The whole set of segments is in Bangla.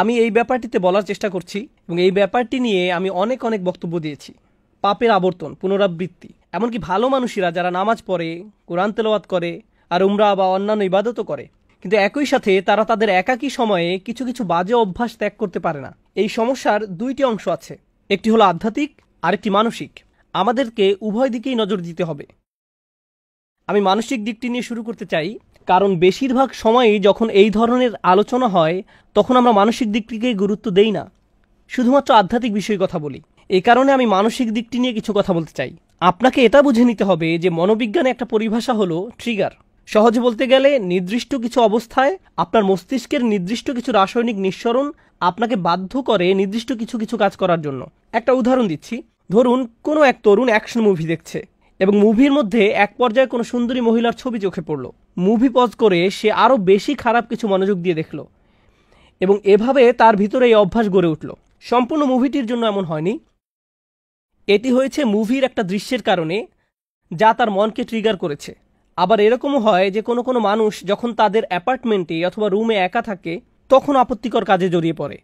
আমি এই ব্যাপারটিতে বলার চেষ্টা করছি এবং এই ব্যাপারটি নিয়ে আমি অনেক অনেক বক্তব্য দিয়েছি। পাপের আবর্তন, পুনরাবৃত্তি, এমনকি ভালো মানুষেরা যারা নামাজ পড়ে, কোরআন তেলাওয়াত করে আর উমরা বা অন্যান্য ইবাদতও করে, কিন্তু একই সাথে তারা তাদের একাকী সময়ে কিছু কিছু বাজে অভ্যাস ত্যাগ করতে পারে না। এই সমস্যার দুইটি অংশ আছে, একটি হলো আধ্যাত্মিক আর একটি মানসিক। আমাদেরকে উভয় দিকেই নজর দিতে হবে। আমি মানসিক দিকটি নিয়ে শুরু করতে চাই, কারণ বেশিরভাগ সময়ই যখন এই ধরনের আলোচনা হয় তখন আমরা মানসিক দিকটিকেই গুরুত্ব দেই না, শুধুমাত্র আধ্যাত্মিক বিষয়ে কথা বলি। এই কারণে আমি মানসিক দিকটি নিয়ে কিছু কথা বলতে চাই। আপনাকে এটা বুঝে নিতে হবে যে মনোবিজ্ঞানে একটা পরিভাষা হলো ট্রিগার। সহজে বলতে গেলে নির্দিষ্ট কিছু অবস্থায় আপনার মস্তিষ্কের নির্দিষ্ট কিছু রাসায়নিক নিঃসরণ আপনাকে বাধ্য করে নির্দিষ্ট কিছু কিছু কাজ করার জন্য। একটা উদাহরণ দিচ্ছি, ধরুন কোনো এক তরুণ অ্যাকশন মুভি দেখছে এবং মুভির মধ্যে এক পর্যায়ে কোনো সুন্দরী মহিলার ছবি চোখে পড়ল। মুভি পজ করে সে আরও বেশি খারাপ কিছু মনোযোগ দিয়ে দেখল এবং এভাবে তার ভিতরে এই অভ্যাস গড়ে উঠল। সম্পূর্ণ মুভিটির জন্য এমন হয়নি, এটি হয়েছে মুভির একটা দৃশ্যের কারণে যা তার মনকে ট্রিগার করেছে। আবার এরকমও হয় যে কোনো কোনো মানুষ যখন তাদের অ্যাপার্টমেন্টে অথবা রুমে একা থাকে তখন আপত্তিকর কাজে জড়িয়ে পড়ে,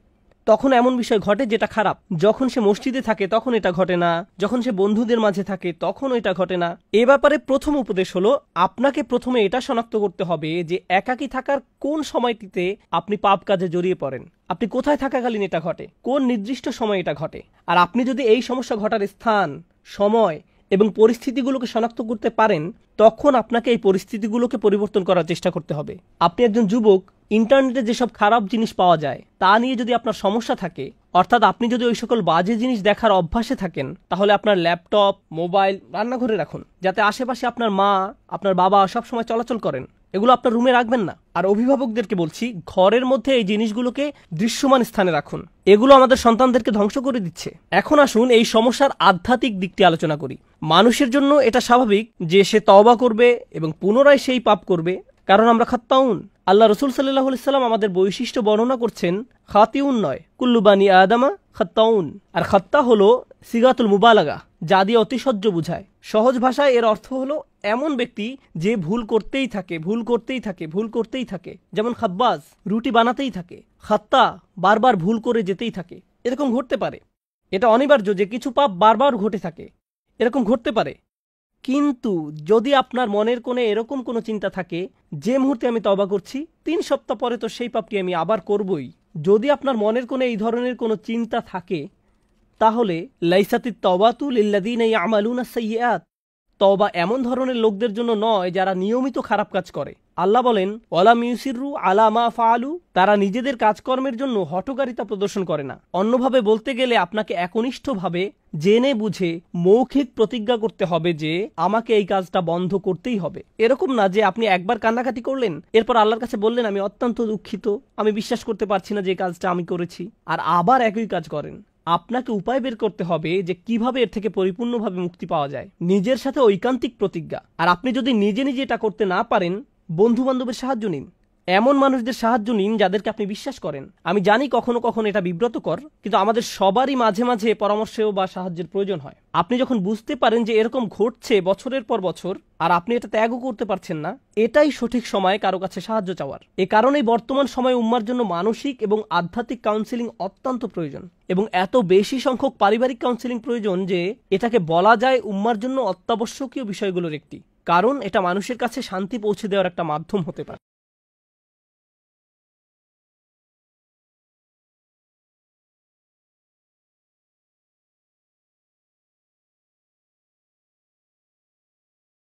তখন এমন বিষয় ঘটে যেটা খারাপ। যখন সে মসজিদে থাকে তখন এটা ঘটে না, যখন সে বন্ধুদের মাঝে থাকে তখন এটা ঘটে না। এ ব্যাপারে প্রথম উপদেশ হলো আপনাকে প্রথমে এটা শনাক্ত করতে হবে যে একাকী থাকার কোন সময়টিতে আপনি পাপ কাজে জড়িয়ে পড়েন, আপনি কোথায় থাকাকালীন এটা ঘটে, কোন নির্দিষ্ট সময় এটা ঘটে। আর আপনি যদি এই সমস্যা ঘটার স্থান, সময় এবং পরিস্থিতিগুলোকে শনাক্ত করতে পারেন তখন আপনাকে এই পরিস্থিতিগুলোকে পরিবর্তন করার চেষ্টা করতে হবে। আপনি একজন যুবক, ইন্টারনেটে যেসব খারাপ জিনিস পাওয়া যায় তা নিয়ে যদি আপনার সমস্যা থাকে, অর্থাৎ আপনি যদি ওই সকল বাজে জিনিস দেখার অভ্যাসে থাকেন, তাহলে আপনার ল্যাপটপ, মোবাইল রান্নাঘরে রাখুন যাতে আশেপাশে আপনার মা, আপনার বাবা সবসময় চলাচল করেন। এগুলো আপনার রুমে রাখবেন না। আর অভিভাবকদেরকে বলছি, ঘরের মধ্যে এই জিনিসগুলোকে দৃশ্যমান স্থানে রাখুন। এগুলো আমাদের সন্তানদেরকে ধ্বংস করে দিচ্ছে। এখন আসুন এই সমস্যার আধ্যাত্মিক দিকটি আলোচনা করি। মানুষের জন্য এটা স্বাভাবিক যে সে তওবা করবে এবং পুনরায় সেই পাপ করবে, কারণ আমরা খাত্তাউন। আল্লাহ রসুল সাল্লাল্লাহু আলাইহি সাল্লাম আমাদের বৈশিষ্ট্য বর্ণনা করছেন, খাতিউন নয়, কুল্লুবানি আদামা খাত্তাউন। আর খাত্তা হলো সিগাতুল মুবালাগা, যা দিয়ে অতিশয্য বোঝায়। সহজ ভাষায় এর অর্থ হলো এমন ব্যক্তি যে ভুল করতেই থাকে, ভুল করতেই থাকে, ভুল করতেই থাকে, যেমন খাব্বাজ রুটি বানাতেই থাকে, খাত্তা বারবার ভুল করে যেতেই থাকে। এরকম ঘটতে পারে, এটা অনিবার্য যে কিছু পাপ বারবার ঘটে থাকে, এরকম ঘটতে পারে। কিন্তু যদি আপনার মনের কোণে এরকম কোনো চিন্তা থাকে, যে মুহূর্তে আমি তওবা করছি 3 সপ্তাহ পরে তো সেই পাপটি আমি আবার করবই, যদি আপনার মনের কোণে এই ধরনের কোনো চিন্তা থাকে তাহলে লাইসাতিত তওবাতু লিল্লাযীনা ইয়ামালুনা সাইয়্যাত, তওবা এমন ধরনের লোকদের জন্য নয় যারা নিয়মিত খারাপ কাজ করে। আল্লাহ বলেন ওয়ালাম ইউসিরু আলা মা ফাআলু, তারা নিজেদের কাজকর্মের জন্য হটকারিতা প্রদর্শন করে না। অন্যভাবে বলতে গেলে আপনাকে একনিষ্ঠভাবে জেনে বুঝে মৌখিক প্রতিজ্ঞা করতে হবে যে আমাকে এই কাজটা বন্ধ করতেই হবে। এরকম না যে আপনি একবার কান্নাকাটি করলেন, এরপর আল্লাহর কাছে বললেন আমি অত্যন্ত দুঃখিত, আমি বিশ্বাস করতে পারছি না যে এই কাজটা আমি করেছি, আর আবার একই কাজ করেন। আপনাকে উপায় বের করতে হবে যে কিভাবে এর থেকে পরিপূর্ণভাবে মুক্তি পাওয়া যায়, নিজের সাথে ঐকান্তিক প্রতিজ্ঞা। আর আপনি যদি নিজে নিজে এটা করতে না পারেন, বন্ধু বান্ধবের সাহায্য নিন, এমন মানুষদের সাহায্য নিন যাদেরকে আপনি বিশ্বাস করেন। আমি জানি কখনো কখনো এটা বিব্রতকর, কিন্তু আমাদের সবারই মাঝে মাঝে পরামর্শেও বা সাহায্যের প্রয়োজন হয়। আপনি যখন বুঝতে পারেন যে এরকম ঘটছে বছরের পর বছর আর আপনি এটা ত্যাগও করতে পারছেন না, এটাই সঠিক সময় কারো কাছে সাহায্য চাওয়ার। এ কারণেই বর্তমান সময়ে উম্মার জন্য মানসিক এবং আধ্যাত্মিক কাউন্সেলিং অত্যন্ত প্রয়োজন, এবং এত বেশি সংখ্যক পারিবারিক কাউন্সেলিং প্রয়োজন যে এটাকে বলা যায় উম্মার জন্য অত্যাবশ্যকীয় বিষয়গুলোর একটি, কারণ এটা মানুষের কাছে শান্তি পৌঁছে দেওয়ার একটা মাধ্যম হতে পারে।